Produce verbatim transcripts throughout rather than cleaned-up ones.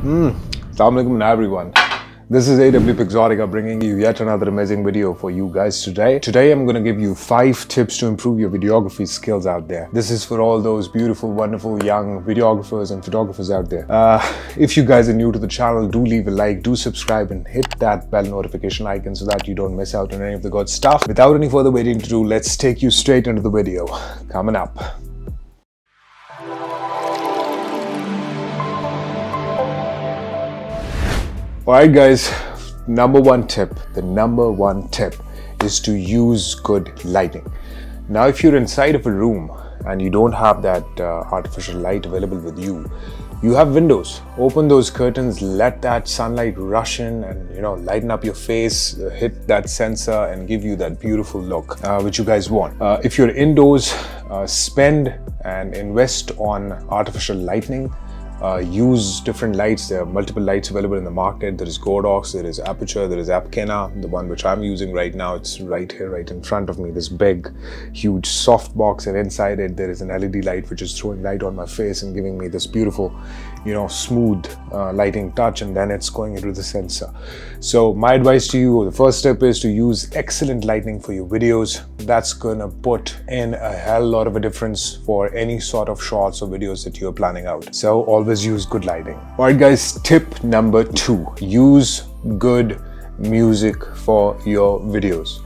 Mm. Assalamu alaikum everyone. This is A W.Pixotica bringing you yet another amazing video for you guys today. Today I'm going to give you five tips to improve your videography skills out there. This is for all those beautiful, wonderful young videographers and photographers out there. Uh, if you guys are new to the channel, do leave a like, do subscribe and hit that bell notification icon so that you don't miss out on any of the good stuff. Without any further waiting to do, let's take you straight into the video. Coming up. Alright guys, number one tip, the number one tip is to use good lighting. Now if you're inside of a room and you don't have that uh, artificial light available with you, you have windows. Open those curtains, let that sunlight rush in and, you know, lighten up your face, hit that sensor and give you that beautiful look uh, which you guys want. Uh, if you're indoors, uh, spend and invest on artificial lighting. Uh, use different lights. There are multiple lights available in the market. There is Godox, there is Aperture, there is Apkena, the one which I'm using right now. It's right here, right in front of me, this big, huge soft box, and inside it there is an L E D light which is throwing light on my face and giving me this beautiful, you know, smooth uh, lighting touch, and then it's going into the sensor. So my advice to you, the first step is to use excellent lighting for your videos. That's gonna put in a hell lot of a difference for any sort of shots or videos that you're planning out. So always use good lighting. All right guys, tip number two, use good music for your videos.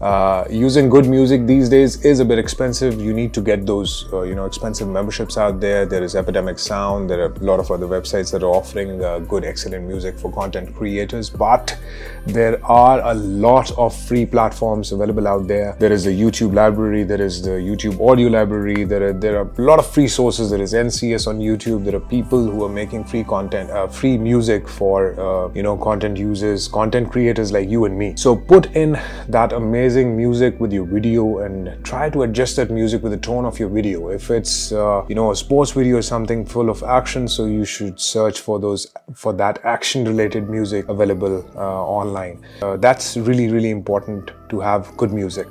Uh, using good music these days is a bit expensive. You need to get those uh, you know, expensive memberships out there. There is Epidemic Sound. There are a lot of other websites that are offering uh, good, excellent music for content creators, but there are a lot of free platforms available out there. There is the YouTube library. There is the YouTube audio library. There are, there are a lot of free sources. There is N C S on YouTube. There are people who are making free content, uh, free music for uh, you know, content users, content creators like you and me. So put in that amazing music with your video and try to adjust that music with the tone of your video. If it's uh, you know, a sports video or something full of action, so you should search for those for that action related music available uh, online. Uh, that's really really important to have good music.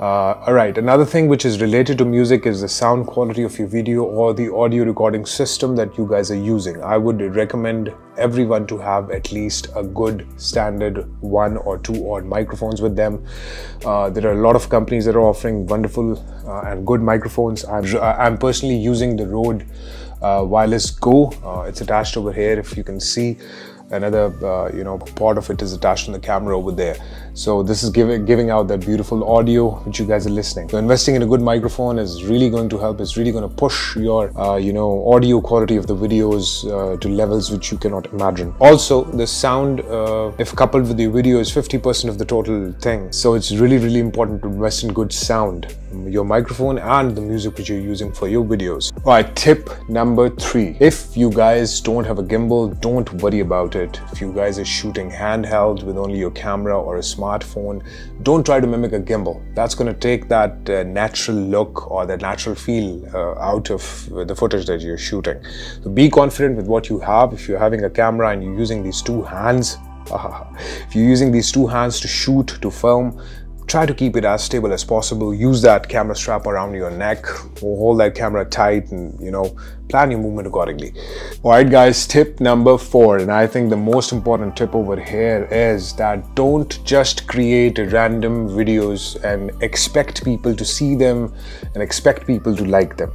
Uh, all right, another thing which is related to music is the sound quality of your video or the audio recording system that you guys are using. I would recommend everyone to have at least a good standard one or two odd microphones with them. Uh, there are a lot of companies that are offering wonderful uh, and good microphones. I'm, I'm personally using the Rode uh, Wireless Go. Uh, it's attached over here, if you can see. Another, uh, you know, part of it is attached on the camera over there. So this is giving giving out that beautiful audio which you guys are listening. So investing in a good microphone is really going to help. It's really going to push your, uh, you know, audio quality of the videos uh, to levels which you cannot imagine. Also, the sound, uh, if coupled with your video, is fifty percent of the total thing. So it's really, really important to invest in good sound, your microphone and the music which you're using for your videos. All right, tip number three. If you guys don't have a gimbal, don't worry about it. If you guys are shooting handheld with only your camera or a smartphone, don't try to mimic a gimbal. That's going to take that uh, natural look or that natural feel uh, out of the footage that you're shooting. So be confident with what you have. If you're having a camera and you're using these two hands, uh, if you're using these two hands to shoot, to film, try to keep it as stable as possible. Use that camera strap around your neck or hold that camera tight and, you know, plan your movement accordingly. All right guys, tip number four, and I think the most important tip over here is that don't just create random videos and expect people to see them and expect people to like them.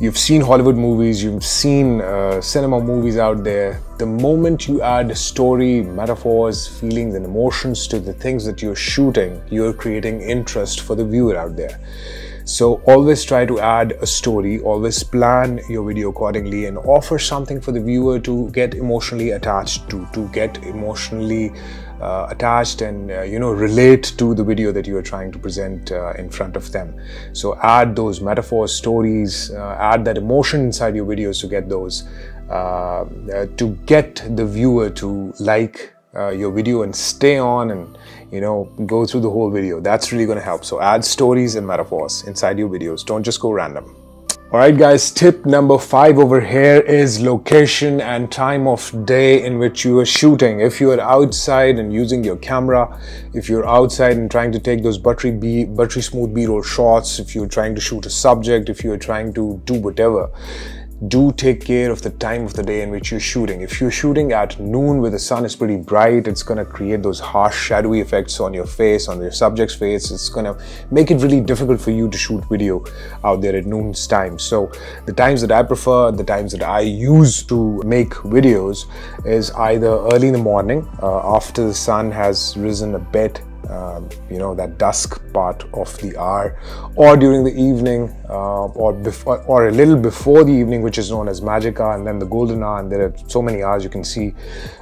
You've seen Hollywood movies, you've seen uh, cinema movies out there. The moment you add story, metaphors, feelings and emotions to the things that you're shooting, you're creating interest for the viewer out there. So always try to add a story, always plan your video accordingly and offer something for the viewer to get emotionally attached to, to get emotionally Uh, attached and uh, you know, relate to the video that you are trying to present uh, in front of them. So add those metaphors, stories, uh, add that emotion inside your videos to get those uh, uh, to get the viewer to like uh, your video and stay on and, you know, go through the whole video. That's really going to help. So add stories and metaphors inside your videos. Don't just go random. Alright guys, tip number five over here is location and time of day in which you are shooting. If you are outside and using your camera, if you're outside and trying to take those buttery B, buttery smooth B-roll shots, if you're trying to shoot a subject, if you're trying to do whatever, do take care of the time of the day in which you're shooting. If you're shooting at noon where the sun is pretty bright, it's gonna create those harsh shadowy effects on your face, on your subject's face. It's gonna make it really difficult for you to shoot video out there at noon's time. So the times that I prefer, the times that I use to make videos is either early in the morning, uh, after the sun has risen a bit, Um, you know, that dusk part of the hour, or during the evening, uh, or before, or a little before the evening, which is known as magic hour, and then the golden hour. And there are so many hours you can see.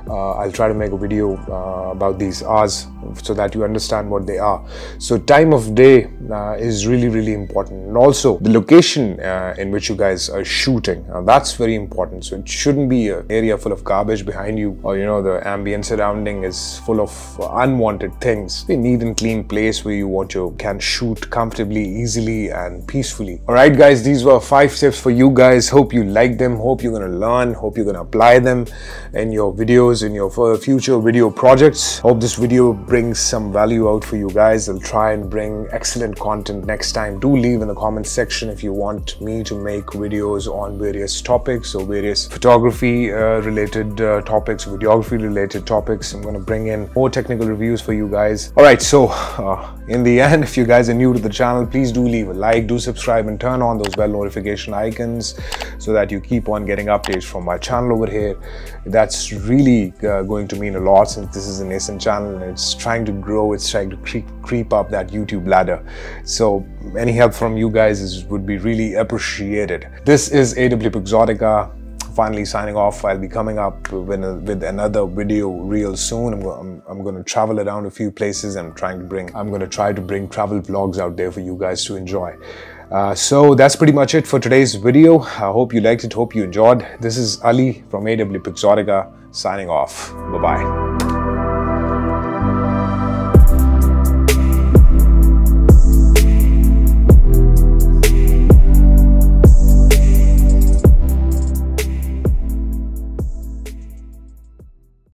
Uh, I'll try to make a video uh, about these hours so that you understand what they are. So time of day uh, is really, really important, and also the location uh, in which you guys are shooting. Uh, that's very important. So it shouldn't be an area full of garbage behind you, or you know, the ambient surrounding is full of uh, unwanted things. A neat and clean place where you want you can shoot comfortably, easily and peacefully. Alright guys, these were five tips for you guys. Hope you like them, hope you're gonna learn, hope you're gonna apply them in your videos, in your future video projects. Hope this video brings some value out for you guys. I'll try and bring excellent content next time. Do leave in the comments section if you want me to make videos on various topics or various photography uh, related uh, topics, videography related topics. I'm gonna bring in more technical reviews for you guys. Alright, so uh, in the end, if you guys are new to the channel, please do leave a like, do subscribe and turn on those bell notification icons so that you keep on getting updates from my channel over here. That's really uh, going to mean a lot, since this is a nascent channel and it's trying to grow, it's trying to creep, creep up that YouTube ladder. So any help from you guys is, would be really appreciated. This is A W.Pixotica. Finally signing off. I'll be coming up with, a, with another video real soon. I'm, I'm, I'm going to travel around a few places. I'm trying to bring, I'm going to try to bring travel vlogs out there for you guys to enjoy. Uh, so that's pretty much it for today's video. I hope you liked it. Hope you enjoyed. This is Ali from A W.Pixotica signing off. Bye-bye.